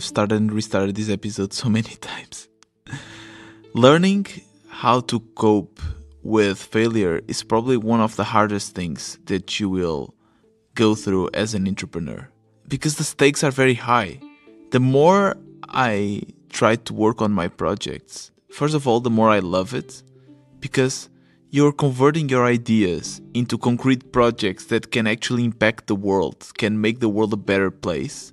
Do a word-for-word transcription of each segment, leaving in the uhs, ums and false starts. I've started and restarted this episode so many times. Learning how to cope with failure is probably one of the hardest things that you will go through as an entrepreneur, because the stakes are very high. The more I try to work on my projects, first of all, the more I love it, because you're converting your ideas into concrete projects that can actually impact the world, can make the world a better place.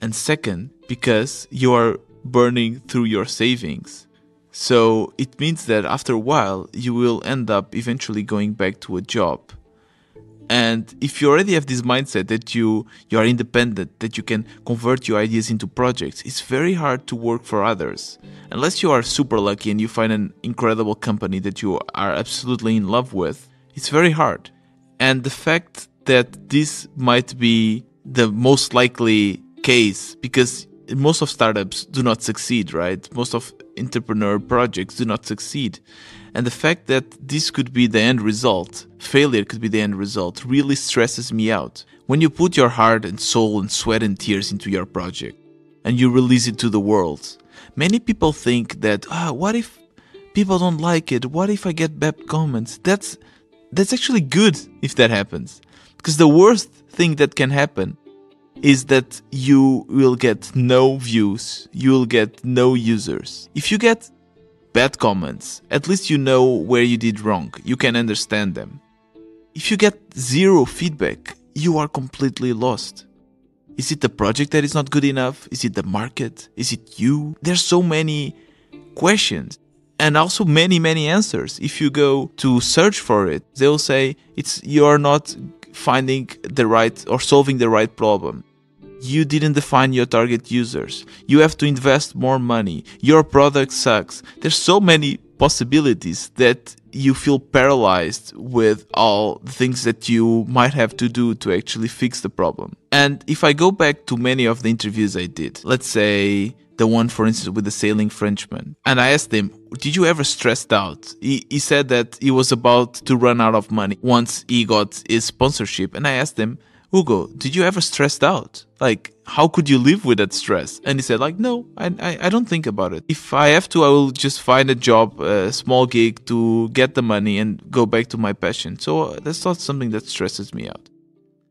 And second, because you are burning through your savings. So it means that after a while, you will end up eventually going back to a job. And if you already have this mindset that you, you are independent, that you can convert your ideas into projects, it's very hard to work for others. Unless you are super lucky and you find an incredible company that you are absolutely in love with, it's very hard. And the fact that this might be the most likely case, because most of startups do not succeed, right? Most of entrepreneur projects do not succeed. And the fact that this could be the end result, failure could be the end result, really stresses me out. When you put your heart and soul and sweat and tears into your project and you release it to the world, many people think that, ah, what if people don't like it? What if I get bad comments? That's, that's actually good if that happens. Because the worst thing that can happen is that you will get no views, you will get no users. If you get bad comments, at least you know where you did wrong, you can understand them. If you get zero feedback, you are completely lost. Is it the project that is not good enough? Is it the market? Is it you? There's so many questions and also many, many answers. If you go to search for it, they'll say it's you're not finding the right or solving the right problem. You didn't define your target users. You have to invest more money. Your product sucks. There's so many possibilities that you feel paralyzed with all the things that you might have to do to actually fix the problem. And if I go back to many of the interviews I did, let's say the one, for instance, with the sailing Frenchman, and I asked him, did you ever stressed out? He, he said that he was about to run out of money once he got his sponsorship. And I asked him, Hugo, did you ever stressed out? Like, how could you live with that stress? And he said, like, no, I, I, I don't think about it. If I have to, I will just find a job, a small gig to get the money and go back to my passion. So that's not something that stresses me out.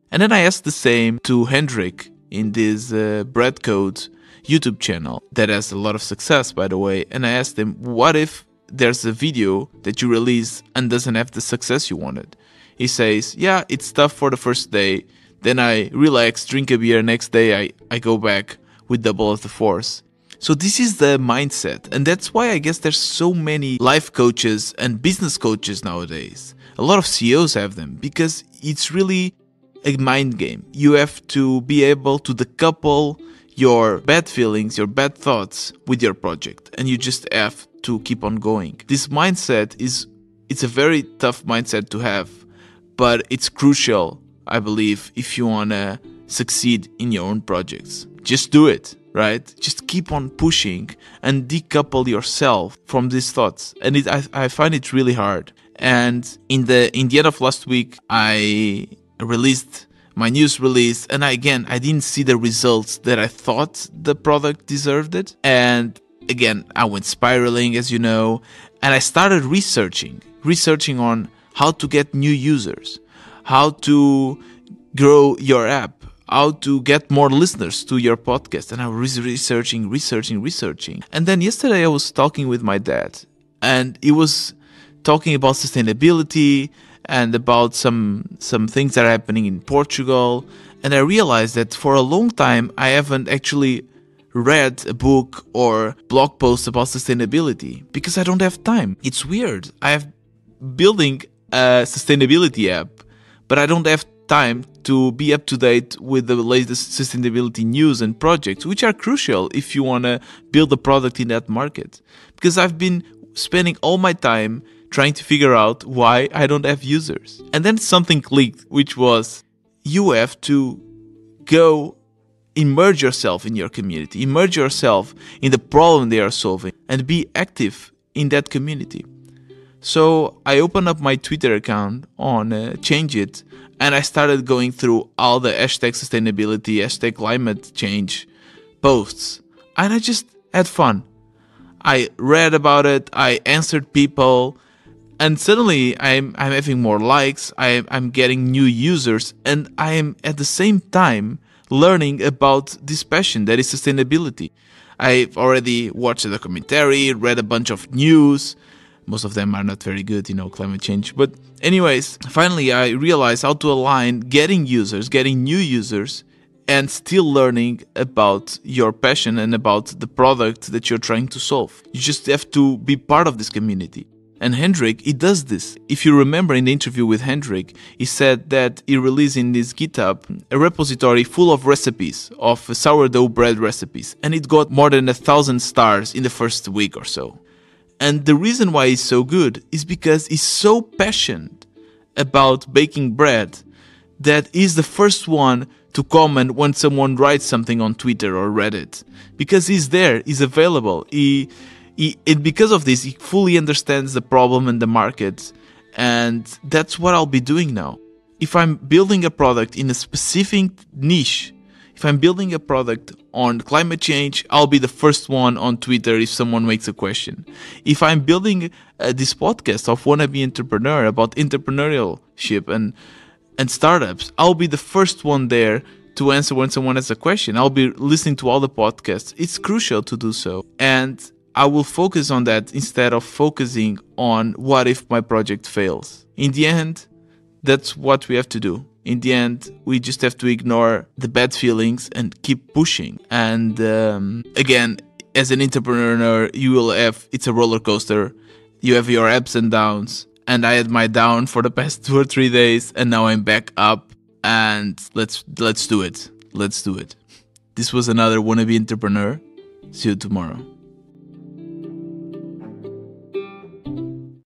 And then I asked the same to Hendrik in this uh, Bread Code YouTube channel that has a lot of success, by the way. And I asked him, what if there's a video that you release and doesn't have the success you wanted? He says, yeah, it's tough for the first day. Then I relax, drink a beer, next day I, I go back with double of the force. So this is the mindset. And that's why I guess there's so many life coaches and business coaches nowadays. A lot of C E Os have them, because it's really a mind game. You have to be able to decouple your bad feelings, your bad thoughts with your project. And you just have to keep on going. This mindset is, it's a very tough mindset to have, but it's crucial, I believe, if you want to succeed in your own projects. Just do it, right? Just keep on pushing and decouple yourself from these thoughts. And it, I, I find it really hard. And in the, in the end of last week, I released my news release, and I, again, I didn't see the results that I thought the product deserved it. And again, I went spiraling, as you know, and I started researching, researching on how to get new users, how to grow your app, how to get more listeners to your podcast. And I was researching, researching, researching. And then yesterday I was talking with my dad, and he was talking about sustainability and about some, some things that are happening in Portugal. And I realized that for a long time, I haven't actually read a book or blog post about sustainability because I don't have time. It's weird. I have building a sustainability app, but I don't have time to be up to date with the latest sustainability news and projects, which are crucial if you want to build a product in that market. Because I've been spending all my time trying to figure out why I don't have users. And then something clicked, which was, you have to go immerse yourself in your community, immerse yourself in the problem they are solving, and be active in that community. So I opened up my Twitter account on uh, Change It, and I started going through all the hashtag sustainability, hashtag climate change posts, and I just had fun. I read about it, I answered people, and suddenly I'm, I'm having more likes, I, I'm getting new users, and I am at the same time learning about this passion that is sustainability. I've already watched a documentary, read a bunch of news. Most of them are not very good, you know, climate change. But anyways, finally I realized how to align getting users, getting new users, and still learning about your passion and about the product that you're trying to solve. You just have to be part of this community. And Hendrik, he does this. If you remember in the interview with Hendrik, he said that he released in his GitHub a repository full of recipes, of sourdough bread recipes, and it got more than a thousand stars in the first week or so. And the reason why he's so good is because he's so passionate about baking bread that he's the first one to comment when someone writes something on Twitter or Reddit. Because he's there, he's available, he... He, and because of this, he fully understands the problem and the market, and that's what I'll be doing now. If I'm building a product in a specific niche, if I'm building a product on climate change, I'll be the first one on Twitter if someone makes a question. If I'm building uh, this podcast of wannabe entrepreneur about entrepreneurship and, and startups, I'll be the first one there to answer when someone has a question. I'll be listening to all the podcasts. It's crucial to do so. And I will focus on that instead of focusing on what if my project fails. In the end, that's what we have to do. In the end, we just have to ignore the bad feelings and keep pushing. And um, again, as an entrepreneur, you will have, it's a roller coaster. You have your ups and downs. And I had my down for the past two or three days, and now I'm back up. And let's let's do it. Let's do it. This was another Wannabe Entrepreneur. See you tomorrow.